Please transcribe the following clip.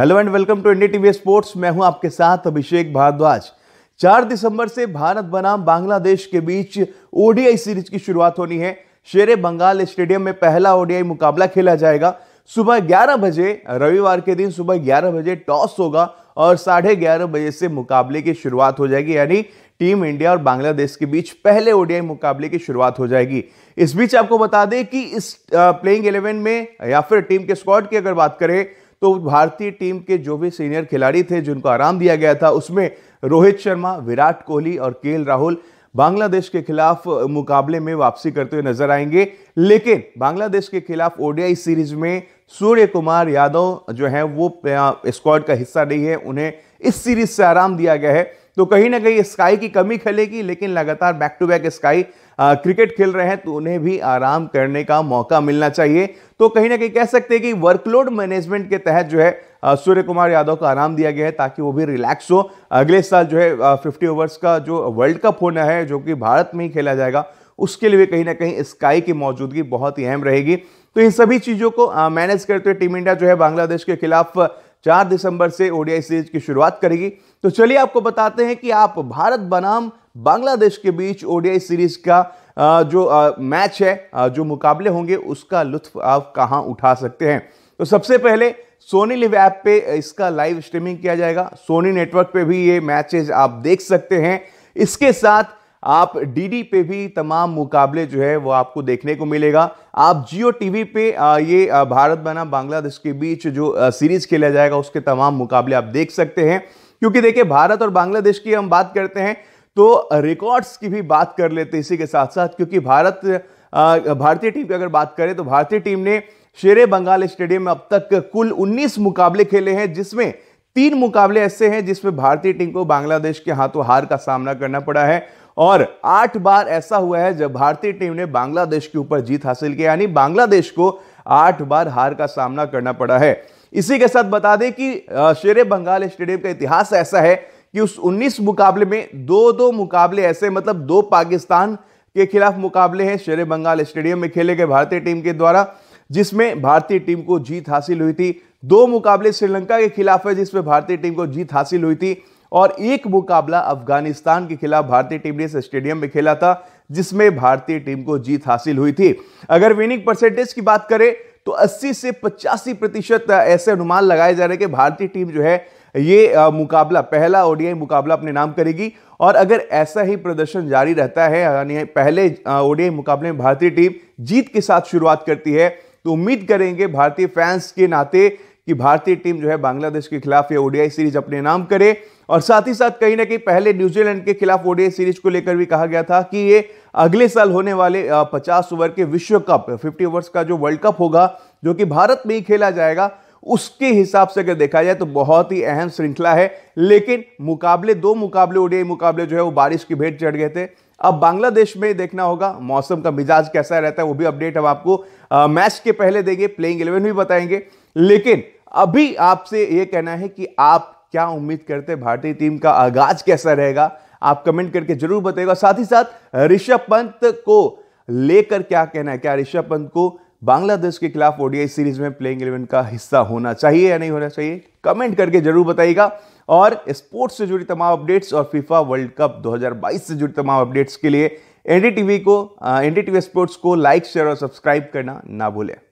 Hello and welcome to NDTV sports. मैं हूं आपके साथ अभिषेक भारद्वाज। 4 दिसंबर से भारत बनाम बांग्लादेश के बीच ओडीआई सीरीज की शुरुआत होनी है। शेर बंगाल स्टेडियम में पहला ओडीआई मुकाबला खेला जाएगा। सुबह 11 बजे रविवार के दिन सुबह 11 बजे टॉस होगा और 11:30 बजे से मुकाबले की शुरुआत हो जाएगी, यानी टीम इंडिया और बांग्लादेश के बीच पहले ओडीआई मुकाबले की शुरुआत हो जाएगी। इस बीच आपको बता दें कि इस प्लेइंग 11 में या फिर टीम के स्क्वाड की अगर बात करें तो भारतीय टीम के जो भी सीनियर खिलाड़ी थे जिनको आराम दिया गया था उसमें रोहित शर्मा, विराट कोहली और केएल राहुल बांग्लादेश के खिलाफ मुकाबले में वापसी करते हुए नजर आएंगे। लेकिन बांग्लादेश के खिलाफ ओडीआई सीरीज में सूर्य कुमार यादव जो है वो स्क्वाड का हिस्सा नहीं है, उन्हें इस सीरीज से आराम दिया गया है। तो कहीं ना कहीं स्काई की कमी खेलेगी, लेकिन लगातार back to back Sky cricket खेल रहे हैं तो उन्हें भी आराम करने का मौका मिलना चाहिए। तो कहीं ना कहीं कह सकते हैं कि वर्कलोड मैनेजमेंट के तहत जो है सूर्य कुमार यादव को आराम दिया गया है ताकि वो भी रिलैक्स हो। अगले साल जो है 50 ओवर्स का जो वर्ल्ड कप होना है जो कि भारत में ही खेला जाएगा उसके लिए भी कहीं ना कहीं स्काई की मौजूदगी बहुत ही अहम रहेगी। तो इन सभी चीज़ों को मैनेज करते हुए टीम इंडिया जो है बांग्लादेश के खिलाफ 4 दिसंबर से ओडीआई सीरीज की शुरुआत करेगी। तो चलिए आपको बताते हैं कि आप भारत बनाम बांग्लादेश के बीच ओडीआई सीरीज का जो मैच है, जो मुकाबले होंगे उसका लुत्फ आप कहां उठा सकते हैं। तो सबसे पहले सोनी लिव ऐप पे इसका लाइव स्ट्रीमिंग किया जाएगा। सोनी नेटवर्क पे भी ये मैचेस आप देख सकते हैं। इसके साथ आप डीडी पे भी तमाम मुकाबले जो है वो आपको देखने को मिलेगा। आप जियो टीवी पे ये भारत बनाम बांग्लादेश के बीच जो सीरीज खेला जाएगा उसके तमाम मुकाबले आप देख सकते हैं। क्योंकि देखिए भारत और बांग्लादेश की हम बात करते हैं तो रिकॉर्ड्स की भी बात कर लेते हैं इसी के साथ साथ, क्योंकि भारतीय टीम की अगर बात करें तो भारतीय टीम ने शेर-ए-बंगाल स्टेडियम में अब तक कुल 19 मुकाबले खेले हैं, जिसमें 3 मुकाबले ऐसे हैं जिसमें भारतीय टीम को बांग्लादेश के हाथों हार का सामना करना पड़ा है और 8 बार ऐसा हुआ है जब भारतीय टीम ने बांग्लादेश के ऊपर जीत हासिल की, यानी बांग्लादेश को 8 बार हार का सामना करना पड़ा है। इसी के साथ बता दें कि शेर-ए-बंगाल स्टेडियम का इतिहास ऐसा है कि उस 19 मुकाबले में 2-2 मुकाबले ऐसे, मतलब 2 पाकिस्तान के खिलाफ मुकाबले हैं शेर-ए-बंगाल स्टेडियम में खेले गए भारतीय टीम के द्वारा, जिसमें भारतीय टीम को जीत हासिल हुई थी। 2 मुकाबले श्रीलंका के खिलाफ है जिसमें भारतीय टीम को जीत हासिल हुई थी और 1 मुकाबला अफगानिस्तान के खिलाफ भारतीय टीम ने इस स्टेडियम में खेला था जिसमें भारतीय टीम को जीत हासिल हुई थी। अगर विनिंग परसेंटेज की बात करें तो 80 से 85% ऐसे अनुमान लगाए जा रहे हैं कि भारतीय टीम जो है ये मुकाबला पहला ओडीआई मुकाबला अपने नाम करेगी। और अगर ऐसा ही प्रदर्शन जारी रहता है, यानी पहले ओडीआई मुकाबले में भारतीय टीम जीत के साथ शुरुआत करती है, तो उम्मीद करेंगे भारतीय फैंस के नाते कि भारतीय टीम जो है बांग्लादेश के खिलाफ ये ओडीआई सीरीज अपने नाम करे। और साथ ही साथ कहीं ना कहीं पहले न्यूजीलैंड के खिलाफ ओडीआई सीरीज को लेकर भी कहा गया था कि ये अगले साल होने वाले 50 ओवर के विश्व कप 50 ओवर्स का जो वर्ल्ड कप होगा जो कि भारत में ही खेला जाएगा उसके हिसाब से अगर देखा जाए तो बहुत ही अहम श्रृंखला है। लेकिन मुकाबले 2 मुकाबले ओडीआई मुकाबले जो है वो बारिश की भेंट चढ़ गए थे। अब बांग्लादेश में देखना होगा मौसम का मिजाज कैसा रहता है, वो भी अपडेट हम आपको मैच के पहले देंगे, प्लेइंग 11 भी बताएंगे। लेकिन अभी आपसे ये कहना है कि आप क्या उम्मीद करते हैं, भारतीय टीम का आगाज कैसा रहेगा, आप कमेंट करके जरूर बताइएगा। साथ ही साथ ऋषभ पंत को लेकर क्या कहना है, क्या ऋषभ पंत को बांग्लादेश के खिलाफ ओडीआई सीरीज में प्लेइंग 11 का हिस्सा होना चाहिए या नहीं होना चाहिए, कमेंट करके जरूर बताइएगा। और स्पोर्ट्स से जुड़ी तमाम अपडेट्स और फीफा वर्ल्ड कप 2022 से जुड़ी तमाम अपडेट्स के लिए एनडीटीवी स्पोर्ट्स को लाइक, शेयर और सब्सक्राइब करना ना भूलें।